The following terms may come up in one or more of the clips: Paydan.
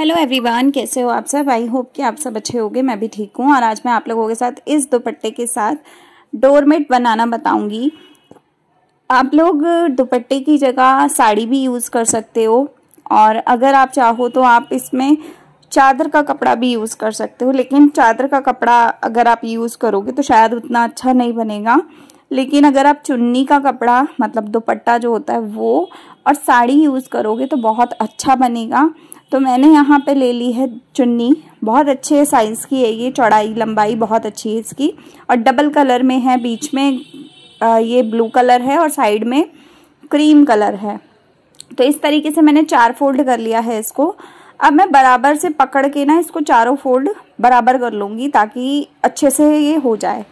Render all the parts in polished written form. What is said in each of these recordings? Hello everyone, कैसे हो आप सब। आई होप कि आप सब अच्छे होंगे। मैं भी ठीक हूँ और आज मैं आप लोगों के साथ इस दुपट्टे के साथ डोरमेट बनाना बताऊँगी। आप लोग दुपट्टे की जगह साड़ी भी यूज़ कर सकते हो और अगर आप चाहो तो आप इसमें चादर का कपड़ा भी यूज़ कर सकते हो, लेकिन चादर का कपड़ा अगर आप यूज़ करोगे तो शायद उतना अच्छा नहीं बनेगा। लेकिन अगर आप चुन्नी का कपड़ा मतलब दुपट्टा जो होता है वो और साड़ी यूज़ करोगे तो बहुत अच्छा बनेगा। तो मैंने यहाँ पे ले ली है चुन्नी, बहुत अच्छे साइज़ की है ये, चौड़ाई लंबाई बहुत अच्छी है इसकी और डबल कलर में है। बीच में ये ब्लू कलर है और साइड में क्रीम कलर है। तो इस तरीके से मैंने चार फोल्ड कर लिया है इसको। अब मैं बराबर से पकड़ के ना इसको चारों फोल्ड बराबर कर लूँगी ताकि अच्छे से ये हो जाए।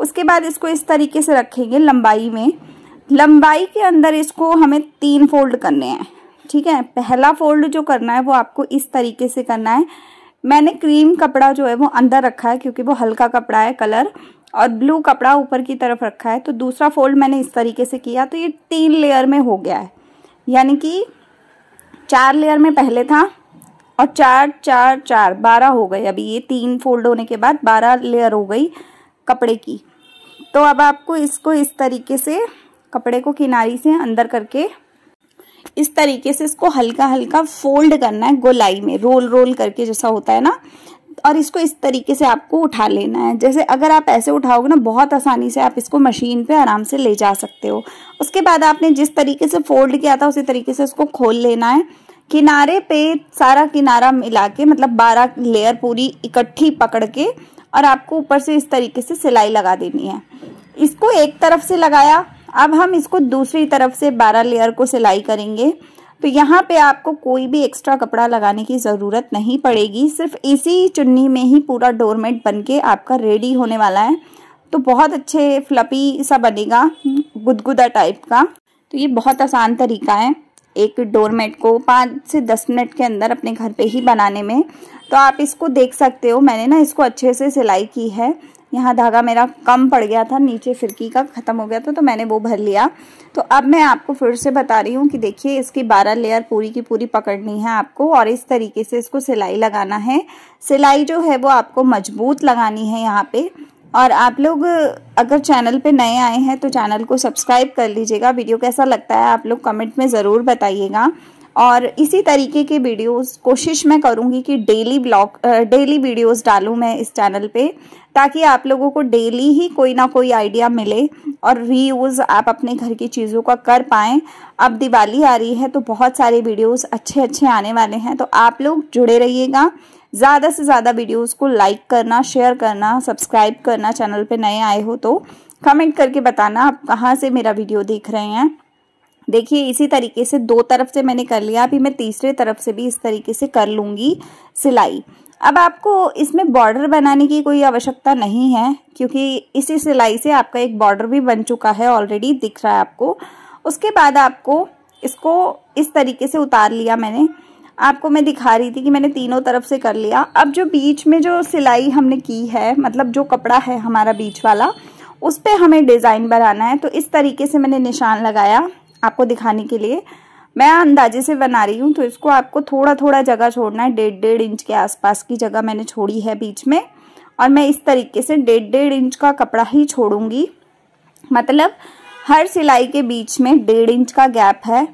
उसके बाद इसको इस तरीके से रखेंगे लंबाई में। लंबाई के अंदर इसको हमें तीन फोल्ड करने हैं, ठीक है। पहला फोल्ड जो करना है वो आपको इस तरीके से करना है। मैंने क्रीम कपड़ा जो है वो अंदर रखा है क्योंकि वो हल्का कपड़ा है कलर, और ब्लू कपड़ा ऊपर की तरफ रखा है। तो दूसरा फोल्ड मैंने इस तरीके से किया, तो ये तीन लेयर में हो गया है। यानी कि चार लेयर में पहले था और चार चार चार 12 हो गए। अभी ये तीन फोल्ड होने के बाद 12 लेयर हो गई कपड़े की। तो अब आपको इसको इस तरीके से कपड़े को किनारी से अंदर करके इस तरीके से इसको हल्का हल्का फोल्ड करना है गोलाई में, रोल रोल करके जैसा होता है ना। और इसको इस तरीके से आपको उठा लेना है। जैसे अगर आप ऐसे उठाओगे ना, बहुत आसानी से आप इसको मशीन पे आराम से ले जा सकते हो। उसके बाद आपने जिस तरीके से फोल्ड किया था उसी तरीके से इसको खोल लेना है। किनारे पे सारा किनारा मिला के मतलब 12 लेयर पूरी इकट्ठी पकड़ के, और आपको ऊपर से इस तरीके से सिलाई लगा देनी है। इसको एक तरफ से लगाया, अब हम इसको दूसरी तरफ से 12 लेयर को सिलाई करेंगे। तो यहाँ पे आपको कोई भी एक्स्ट्रा कपड़ा लगाने की ज़रूरत नहीं पड़ेगी, सिर्फ इसी चुन्नी में ही पूरा डोरमेट बनके आपका रेडी होने वाला है। तो बहुत अच्छे फ्लफी सा बनेगा, गुदगुदा टाइप का। तो ये बहुत आसान तरीका है एक डोरमेट को 5 से 10 मिनट के अंदर अपने घर पे ही बनाने में। तो आप इसको देख सकते हो, मैंने ना इसको अच्छे से सिलाई की है। यहाँ धागा मेरा कम पड़ गया था, नीचे फिरकी का ख़त्म हो गया था, तो मैंने वो भर लिया। तो अब मैं आपको फिर से बता रही हूँ कि देखिए इसकी 12 लेयर पूरी की पूरी पकड़नी है आपको और इस तरीके से इसको सिलाई लगाना है। सिलाई जो है वो आपको मजबूत लगानी है यहाँ पे। और आप लोग अगर चैनल पे नए आए हैं तो चैनल को सब्सक्राइब कर लीजिएगा। वीडियो कैसा लगता है आप लोग कमेंट में ज़रूर बताइएगा। और इसी तरीके के वीडियोस कोशिश मैं करूँगी कि डेली वीडियोस डालूँ मैं इस चैनल पे, ताकि आप लोगों को डेली ही कोई ना कोई आइडिया मिले और रीयूज़ आप अपने घर की चीज़ों का कर पाएँ। अब दिवाली आ रही है तो बहुत सारे वीडियोस अच्छे अच्छे आने वाले हैं, तो आप लोग जुड़े रहिएगा। ज़्यादा से ज़्यादा वीडियोस को लाइक करना, शेयर करना, सब्सक्राइब करना। चैनल पे नए आए हो तो कमेंट करके बताना आप कहाँ से मेरा वीडियो देख रहे हैं। देखिए इसी तरीके से दो तरफ से मैंने कर लिया, अभी मैं तीसरे तरफ से भी इस तरीके से कर लूँगी सिलाई। अब आपको इसमें बॉर्डर बनाने की कोई आवश्यकता नहीं है क्योंकि इसी सिलाई से आपका एक बॉर्डर भी बन चुका है, ऑलरेडी दिख रहा है आपको। उसके बाद आपको इसको इस तरीके से उतार लिया मैंने। आपको मैं दिखा रही थी कि मैंने तीनों तरफ से कर लिया। अब जो बीच में जो सिलाई हमने की है मतलब जो कपड़ा है हमारा बीच वाला, उस पर हमें डिज़ाइन बनाना है। तो इस तरीके से मैंने निशान लगाया आपको दिखाने के लिए। मैं अंदाजे से बना रही हूँ, तो इसको आपको थोड़ा थोड़ा जगह छोड़ना है। 1.5 इंच के आसपास की जगह मैंने छोड़ी है बीच में, और मैं इस तरीके से 1.5 इंच का कपड़ा ही छोड़ूंगी। मतलब हर सिलाई के बीच में 1.5 इंच का गैप है।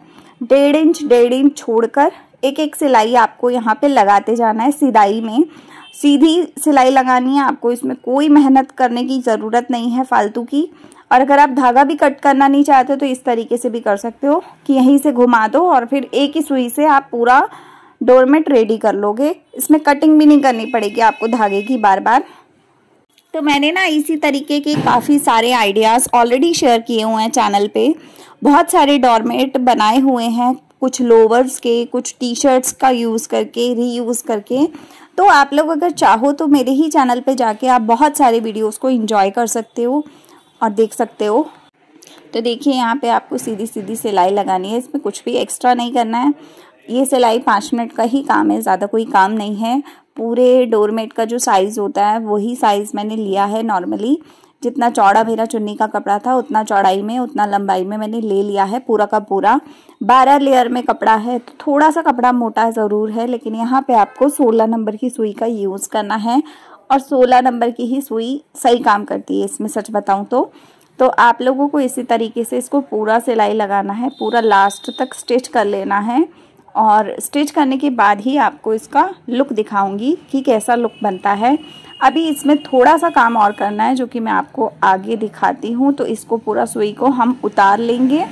1.5 इंच छोड़कर एक एक सिलाई आपको यहाँ पे लगाते जाना है। सिलाई में सीधी सिलाई लगानी है आपको, इसमें कोई मेहनत करने की ज़रूरत नहीं है फालतू की। और अगर आप धागा भी कट करना नहीं चाहते हो तो इस तरीके से भी कर सकते हो कि यहीं से घुमा दो और फिर एक ही सुई से आप पूरा डोरमेट रेडी कर लोगे। इसमें कटिंग भी नहीं करनी पड़ेगी आपको धागे की बार बार। तो मैंने ना इसी तरीके के काफ़ी सारे आइडियाज़ ऑलरेडी शेयर किए हुए हैं चैनल पे। बहुत सारे डोरमेट बनाए हुए हैं, कुछ लोवर्स के, कुछ टी शर्ट्स का यूज़ करके, रीयूज़ करके। तो आप लोग अगर चाहो तो मेरे ही चैनल पे जाके आप बहुत सारे वीडियोस को एंजॉय कर सकते हो और देख सकते हो। तो देखिए यहाँ पे आपको सीधी सीधी सिलाई लगानी है, इसमें कुछ भी एक्स्ट्रा नहीं करना है। ये सिलाई 5 मिनट का ही काम है, ज़्यादा कोई काम नहीं है। पूरे डोरमेट का जो साइज़ होता है वही साइज़ मैंने लिया है नॉर्मली। जितना चौड़ा मेरा चुन्नी का कपड़ा था उतना चौड़ाई में उतना लंबाई में मैंने ले लिया है पूरा का पूरा। 12 लेयर में कपड़ा है तो थोड़ा सा कपड़ा मोटा ज़रूर है, लेकिन यहाँ पे आपको 16 नंबर की सुई का यूज़ करना है और 16 नंबर की ही सुई सही काम करती है इसमें, सच बताऊँ तो आप लोगों को इसी तरीके से इसको पूरा सिलाई लगाना है, पूरा लास्ट तक स्टिच कर लेना है और स्टिच करने के बाद ही आपको इसका लुक दिखाऊंगी कि कैसा लुक बनता है। अभी इसमें थोड़ा सा काम और करना है जो कि मैं आपको आगे दिखाती हूँ। तो इसको पूरा सुई को हम उतार लेंगे।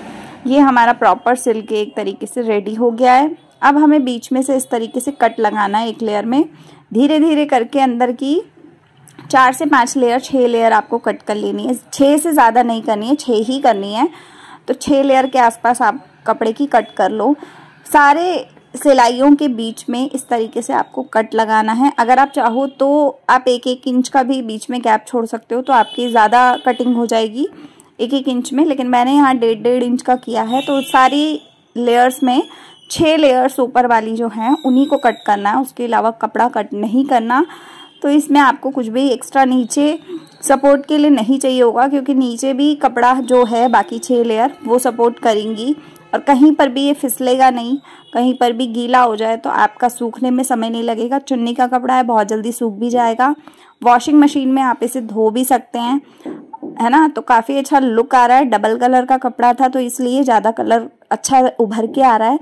ये हमारा प्रॉपर सिल के एक तरीके से रेडी हो गया है। अब हमें बीच में से इस तरीके से कट लगाना है एक लेयर में, धीरे धीरे करके अंदर की 4 से 5 लेयर 6 लेयर आपको कट कर लेनी है। 6 से ज़्यादा नहीं करनी है, 6 ही करनी है। तो 6 लेयर के आसपास आप कपड़े की कट कर लो। सारे सिलाइयों के बीच में इस तरीके से आपको कट लगाना है। अगर आप चाहो तो आप 1-1 इंच का भी बीच में गैप छोड़ सकते हो, तो आपकी ज़्यादा कटिंग हो जाएगी 1-1 इंच में, लेकिन मैंने यहाँ 1.5-1.5 इंच का किया है। तो सारी लेयर्स में 6 लेयर्स ऊपर वाली जो हैं उन्हीं को कट करना है, उसके अलावा कपड़ा कट नहीं करना। तो इसमें आपको कुछ भी एक्स्ट्रा नीचे सपोर्ट के लिए नहीं चाहिए होगा, क्योंकि नीचे भी कपड़ा जो है बाकी 6 लेयर वो सपोर्ट करेंगी और कहीं पर भी ये फिसलेगा नहीं, कहीं पर भी गीला हो जाए तो आपका सूखने में समय नहीं लगेगा। चुन्नी का कपड़ा है, बहुत जल्दी सूख भी जाएगा। वॉशिंग मशीन में आप इसे धो भी सकते हैं, है ना। तो काफ़ी अच्छा लुक आ रहा है। डबल कलर का कपड़ा था तो इसलिए ज़्यादा कलर अच्छा उभर के आ रहा है।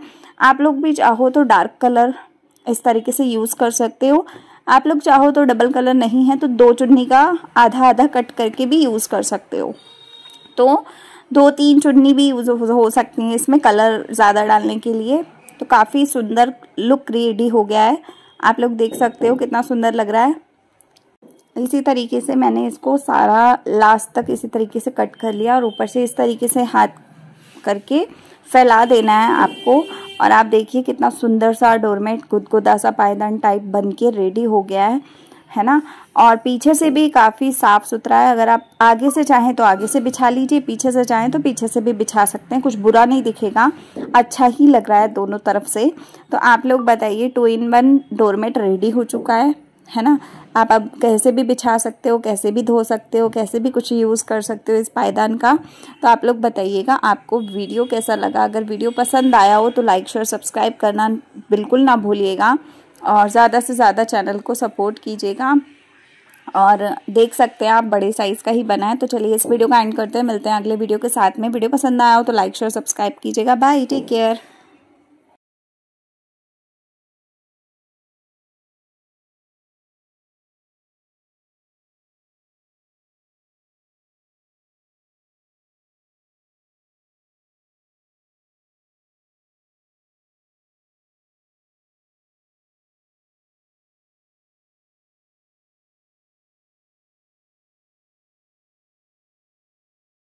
आप लोग भी चाहो तो डार्क कलर इस तरीके से यूज़ कर सकते हो। आप लोग चाहो तो डबल कलर नहीं है तो 2 चुन्नी का आधा-आधा कट करके भी यूज़ कर सकते हो। तो 2-3 चुन्नी भी यूज़ हो सकती हैं इसमें कलर ज़्यादा डालने के लिए। तो काफ़ी सुंदर लुक रेडी हो गया है, आप लोग देख सकते हो कितना सुंदर लग रहा है। इसी तरीके से मैंने इसको सारा लास्ट तक इसी तरीके से कट कर लिया और ऊपर से इस तरीके से हाथ करके फैला देना है आपको। और आप देखिए कितना सुंदर सा डोरमेट गुदगुदा सा पायदान टाइप बन के रेडी हो गया है ना। और पीछे से भी काफ़ी साफ़ सुथरा है। अगर आप आगे से चाहें तो आगे से बिछा लीजिए, पीछे से चाहें तो पीछे से भी बिछा सकते हैं, कुछ बुरा नहीं दिखेगा, अच्छा ही लग रहा है दोनों तरफ से। तो आप लोग बताइए 2-in-1 डोरमेट रेडी हो चुका है ना। आप अब कैसे भी बिछा सकते हो, कैसे भी धो सकते हो, कैसे भी कुछ यूज़ कर सकते हो इस पायदान का। तो आप लोग बताइएगा आपको वीडियो कैसा लगा। अगर वीडियो पसंद आया हो तो लाइक शेयर सब्सक्राइब करना बिल्कुल ना भूलिएगा और ज़्यादा से ज़्यादा चैनल को सपोर्ट कीजिएगा। और देख सकते हैं आप बड़े साइज़ का ही बना है। तो चलिए इस वीडियो का एंड करते हैं, मिलते हैं अगले वीडियो के साथ में। वीडियो पसंद आया हो तो लाइक शेयर सब्सक्राइब कीजिएगा। Bye, take care.